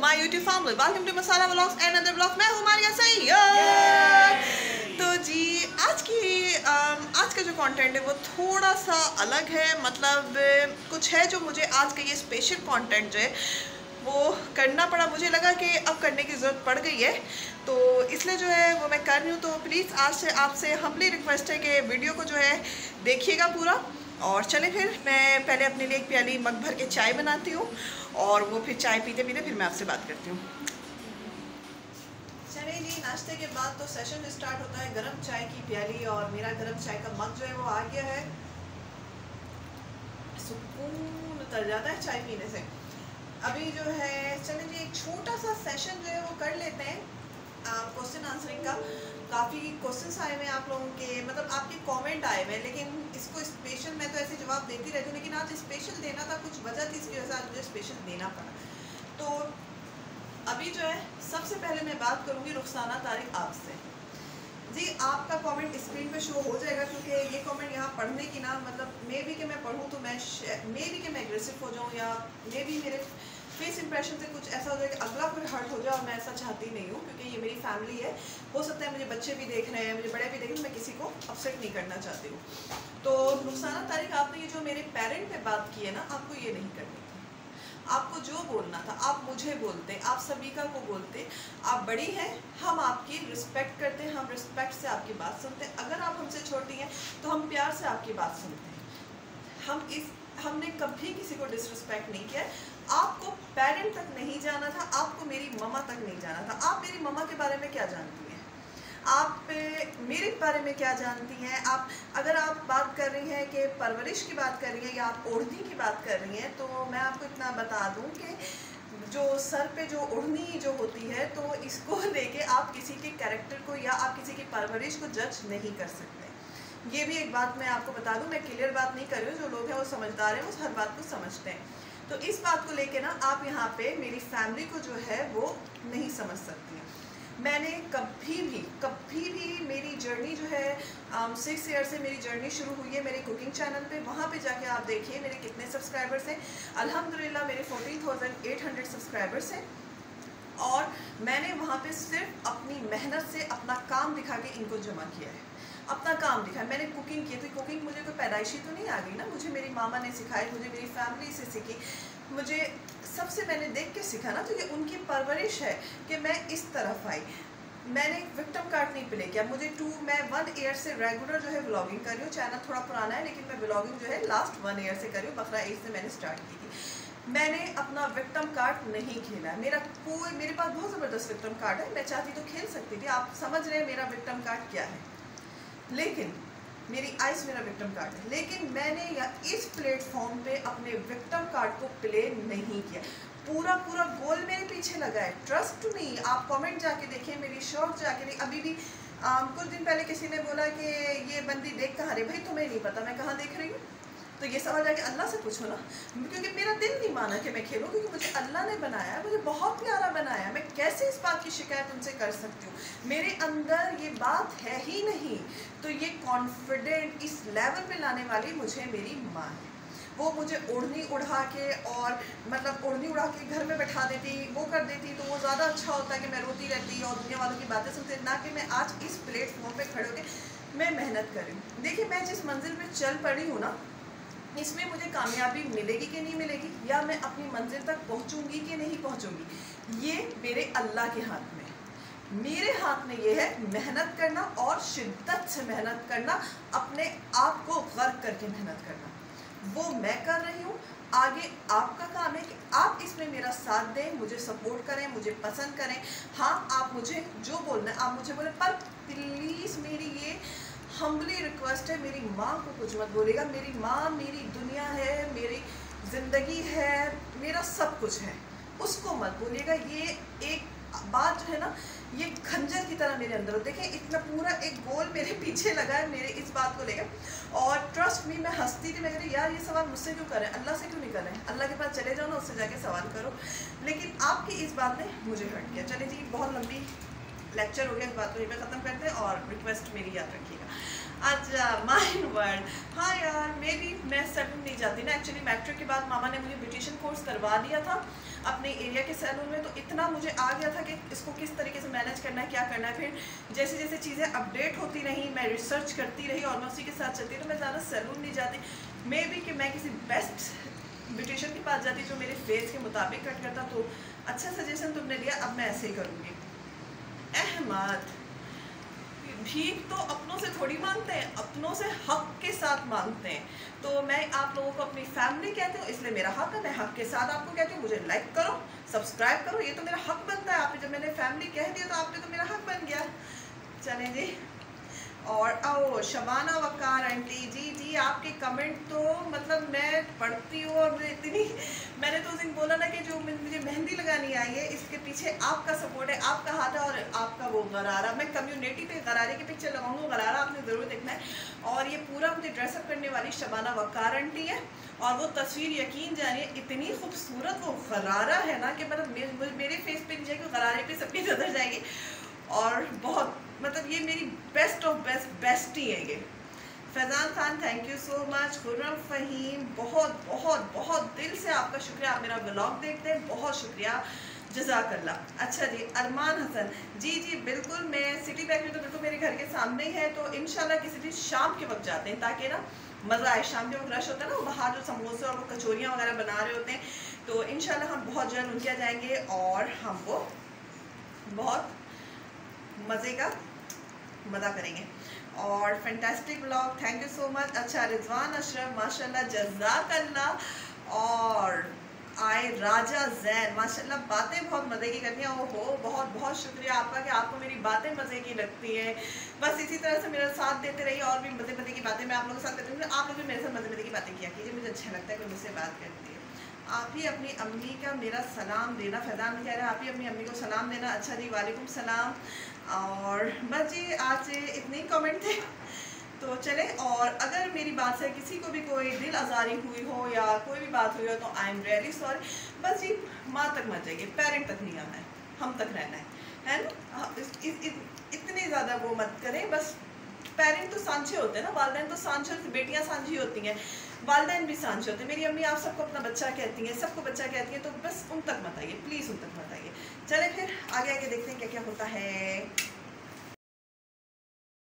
My YouTube family, welcome to Masara vlogs and other vlog. मैं हूँ मारिया साय। तो जी आज का जो कंटेंट है वो थोड़ा सा अलग है, मतलब कुछ है जो मुझे आज का ये स्पेशल कंटेंट जो है वो करना पड़ा। मुझे लगा कि अब करने की ज़रूरत पड़ गई है तो इसलिए जो है वो मैं कर रही हूँ। तो प्लीज़ आज से आपसे हम्बली रिक्वेस्ट है कि वीडियो को जो है देखिएगा पूरा। और चले फिर मैं पहले अपने लिए एक प्याली मग भर के चाय बनाती हूँ और वो फिर चाय पीते पीते फिर मैं आपसे बात करती हूँ। चलिए जी, नाश्ते के बाद तो सेशन स्टार्ट होता है गरम चाय की प्याली, और मेरा गरम चाय का मग जो है वो आ गया है। सुकून उतर जाता है चाय पीने से। अभी जो है चलिए जी एक छोटा सा सेशन जो है वो कर लेते हैं क्वेश्चन आंसरिंग का। काफ़ी क्वेश्चंस आए हुए हैं आप लोगों के, मतलब आपके कमेंट आए हुए हैं, लेकिन इसको स्पेशल मैं तो ऐसे जवाब देती रहती हूँ, लेकिन आज स्पेशल देना था, कुछ वजह थी इसकी वजह से आज मुझे स्पेशल देना पड़ा। तो अभी जो है सबसे पहले मैं बात करूँगी रुखसाना तारिक आपसे। जी आपका कमेंट स्क्रीन पे शो हो जाएगा, क्योंकि ये कमेंट यहाँ पढ़ने की ना, मतलब मे बी कि मैं पढ़ूँ तो मैं मे बी कि मैं एग्रेसिव हो जाऊँ, या मे बी मेरे फेस इंप्रेशन से कुछ ऐसा हो जाए कि अगला कोई हर्ट हो जाए, और मैं ऐसा चाहती नहीं हूँ क्योंकि ये मेरी फैमिली है। हो सकता है मुझे बच्चे भी देख रहे हैं, मुझे बड़े भी देख रहे हैं, मैं किसी को अपसेट नहीं करना चाहती हूँ। तो रुखसाना तारिक आपने ये जो मेरे पेरेंट पे बात की है ना, आपको ये नहीं करनी थी। आपको जो बोलना था आप मुझे बोलते, आप सबीका को बोलते। आप बड़ी हैं, हम आपकी रिस्पेक्ट करते हैं, हम रिस्पेक्ट से आपकी बात सुनते हैं। अगर आप हमसे छोटी हैं तो हम प्यार से आपकी बात सुनते हैं। हमने कभी किसी को डिसरिस्पेक्ट नहीं किया। आपको पेरेंट तक नहीं जाना था, आपको मेरी ममा तक नहीं जाना था। आप मेरी ममा के बारे में क्या जानती हैं, आप मेरे बारे में क्या जानती हैं। आप अगर आप बात कर रही हैं कि परवरिश की बात कर रही हैं या आप ओढ़नी की बात कर रही हैं, तो मैं आपको इतना बता दूं कि जो सर पे जो ओढ़नी जो होती है, तो इसको लेके आप किसी के कैरेक्टर को या आप किसी की परवरिश को जज नहीं कर सकते। ये भी एक बात मैं आपको बता दूं, मैं क्लियर बात नहीं कर रही हूँ, जो लोग हैं वो समझदार हैं, वो हर बात को समझते हैं। तो इस बात को लेके ना आप यहाँ पे मेरी फैमिली को जो है वो नहीं समझ सकती हैं। मैंने कभी भी मेरी जर्नी जो है 6 ईयर से मेरी जर्नी शुरू हुई है मेरे कुकिंग चैनल पे। वहाँ पे जाके आप देखिए मेरे कितने सब्सक्राइबर्स हैं। अल्हम्दुलिल्लाह मेरे 14,800 सब्सक्राइबर्स हैं, और मैंने वहाँ पे सिर्फ अपनी मेहनत से अपना काम दिखा के इनको जमा किया है, अपना काम दिखा। मैंने कुकिंग की थी, कुकिंग मुझे कोई पैदाइशी तो नहीं आ गई ना, मुझे मेरी मामा ने सिखाई, मुझे मेरी फैमिली से सीखी, मुझे सबसे मैंने देख के सीखा ना। तो ये उनकी परवरिश है कि मैं इस तरफ आई। मैंने विक्टिम कार्ड नहीं प्ले किया। मैं 1 ईयर से रेगुलर जो है व्लॉगिंग कर रही हूँ। चैनल थोड़ा पुराना है, लेकिन मैं व्लॉगिंग जो है लास्ट 1 ईयर से कर रही हूँ। बकरा ईद से मैंने स्टार्ट की थी। मैंने अपना विक्टिम कार्ड नहीं खेला। मेरे पास बहुत ज़बरदस्त विक्टिम कार्ड है। मैं चाहती तो खेल सकती थी। आप समझ रहे हैं मेरा विक्टिम कार्ड क्या है, लेकिन मेरी आइस मेरा विक्टिम कार्ड है, लेकिन मैंने या इस प्लेटफॉर्म पे अपने विक्टिम कार्ड को प्ले नहीं किया। पूरा गोल मेरे पीछे लगा है, ट्रस्ट मी। आप कमेंट जाके देखें, मेरी शॉर्ट जाके देखें। अभी भी कुछ दिन पहले किसी ने बोला कि ये बंदी देख कहाँ रही। भाई तुम्हें नहीं पता मैं कहाँ देख रही हूँ? तो ये सवाल जाके अल्लाह से पूछो ना, क्योंकि मेरा दिल नहीं माना कि मैं खेलूँ, क्योंकि मुझे अल्लाह ने बनाया है, मुझे बहुत प्यारा बनाया है। मैं कैसे इस बात की शिकायत उनसे कर सकती हूँ? मेरे अंदर ये बात है ही नहीं। तो ये कॉन्फिडेंट इस लेवल पे लाने वाली मुझे मेरी माँ है। वो मुझे ओढ़नी उड़ा के और मतलब ओढ़नी उड़ा के घर में बैठा देती, वो कर देती, तो वो ज़्यादा अच्छा होता कि मैं रोती रहती और दुनिया वालों की बातें सुनती, ना कि मैं आज इस प्लेटफॉर्म पर खड़े होकर मैं मेहनत कर रही हूँ। देखिए मैं जिस मंजिल पर चल पड़ी हूँ ना, इसमें मुझे कामयाबी मिलेगी कि नहीं मिलेगी, या मैं अपनी मंजिल तक पहुंचूंगी कि नहीं पहुंचूंगी, ये मेरे अल्लाह के हाथ में। मेरे हाथ में ये है मेहनत करना, और शिद्दत से मेहनत करना, अपने आप को गर्क करके मेहनत करना। वो मैं कर रही हूँ। आगे आपका काम है कि आप इसमें मेरा साथ दें, मुझे सपोर्ट करें, मुझे पसंद करें। हाँ आप मुझे जो बोलना है आप मुझे बोलें, पर प्लीज़ मेरी ये हम्बली रिक्वेस्ट है, मेरी माँ को कुछ मत बोलेगा। मेरी माँ मेरी दुनिया है, मेरी ज़िंदगी है, मेरा सब कुछ है, उसको मत बोलिएगा। ये एक बात जो है ना, ये खंजर की तरह मेरे अंदर हो। देखिए इतना पूरा एक गोल मेरे पीछे लगा है मेरे इस बात को लेकर, और ट्रस्ट मी मैं हंसती थी। मैं कह रही यार ये सवाल मुझसे क्यों करें, अल्लाह से क्यों नहीं करें? अल्लाह के पास चले जाओ ना, उससे जाके सवाल करो। लेकिन आपकी इस बात ने मुझे हट किया। चले जी बहुत लंबी लेक्चर हो गया, इस बात को यहीं पे ख़त्म करते हैं, और रिक्वेस्ट मेरी याद रखिएगा। आज माइन वर्ड। हाँ यार, मेरी मैं सैलून नहीं जाती ना। एक्चुअली मैट्रिक के बाद मामा ने मुझे ब्यूटिशियन कोर्स करवा दिया था अपने एरिया के सैलून में, तो इतना मुझे आ गया था कि इसको किस तरीके से मैनेज करना है, क्या करना है। फिर जैसे जैसे चीज़ें अपडेट होती रहीं, मैं रिसर्च करती रही और मैं उसी के साथ चलती रही, तो मैं ज़्यादा सैलून नहीं जाती। मे बी कि मैं किसी बेस्ट ब्यूटिशियन के पास जाती जो मेरे फेस के मुताबिक कट करता। तो अच्छा सजेशन तुमने दिया, अब मैं ऐसे ही करूँगी। अहमद भीख तो अपनों से थोड़ी मांगते हैं, अपनों से हक के साथ मांगते हैं। तो मैं आप लोगों को अपनी फैमिली कहती हूँ, इसलिए मेरा हक है, मैं हक के साथ आपको कहती हूँ। मुझे लाइक करो, सब्सक्राइब करो, ये तो मेरा हक बनता है। आपने जब मैंने फैमिली कह दिया तो आपने तो मेरा हक बन गया। चलें जी। और ओ शबाना वकार आंटी जी, आपके कमेंट तो मतलब मैं पढ़ती हूँ और मुझे इतनी, मैंने तो उस दिन बोला ना कि जो मुझे मेहंदी लगानी आई है, इसके पीछे आपका सपोर्ट है, आपका हाथ है और आपका वो गरारा। मैं कम्युनिटी पे गरारे की पिक्चर लगाऊंगा, गरारा आपने ज़रूर देखना है। और ये पूरा मुझे ड्रेसअप करने वाली शबाना वकार आंटी है और वो तस्वीर यकीन जानिए इतनी खूबसूरत वो गरारा है ना कि मतलब मेरे फेस पर नहीं जाएगी, गरारे पर सबकी नजर जाएगी। और बहुत मतलब ये मेरी बेस्ट ऑफ बेस्ट ही है ये। Faizan Khan thank you so much. Faheem बहुत बहुत बहुत दिल से आपका शुक्रिया, आप मेरा व्लॉग देखते हैं, बहुत शुक्रिया, जज़ाकल्लाह। अच्छा जी, अरमान हसन जी, बिल्कुल मैं सिटी बैक में तो बिल्कुल मेरे घर के सामने ही है, तो इंशाल्लाह किसी दिन शाम के वक्त जाते हैं ताकि ना मज़ा आए। शाम के वक्त रश होता है ना, बाहर जो समोसे और वो कचौरियाँ वगैरह बना रहे होते हैं, तो इंशाल्लाह हम बहुत जल्द उनके यहाँ जाएंगे और हम वो बहुत मज़ा करेंगे। और fantastic vlog thank you so much. अच्छा रिजवान अशरफ माशाल्लाह जज़ाकल्लाह। और आए राजा जैन माशाल्लाह, बातें बहुत मज़े की करती हैं। ओहो, बहुत बहुत शुक्रिया आपका कि आपको मेरी बातें मज़े की लगती हैं। बस इसी तरह से मेरा साथ देते रहिए और भी मज़े की बातें मैं आप लोगों के साथ करती हूँ। आप लोग भी मेरे साथ मज़े की बातें किया कीजिए, मुझे अच्छा लगता है कि मुझसे बात करती है। आप ही अपनी अम्मी का मेरा सलाम देना, फैजान कह रहा है आप ही अपनी अम्मी को सलाम देना। अच्छा जी, वालेकुम सलाम। और बस जी आज इतने ही कमेंट थे, तो चले। और अगर मेरी बात से किसी को भी कोई दिल आज़ारी हुई हो या कोई भी बात हुई हो तो आई एम रियली सॉरी। बस जी माँ तक मत जाइए, पेरेंट तक नहीं आना है, हम तक रहना है ना। इतने ज़्यादा वो मत करें, बस पेरेंट तो सांझे होते हैं ना, वालदैन तो सांझे होते, बेटियाँ सांझी होती हैं, वालदैन भी सांझे होते हैं। मेरी अम्मी आप सबको अपना बच्चा कहती हैं, सबको बच्चा कहती हैं, तो बस उन तक मत आइए, प्लीज़ उन तक मत आइए। चले फिर आगे देखते हैं क्या क्या होता है।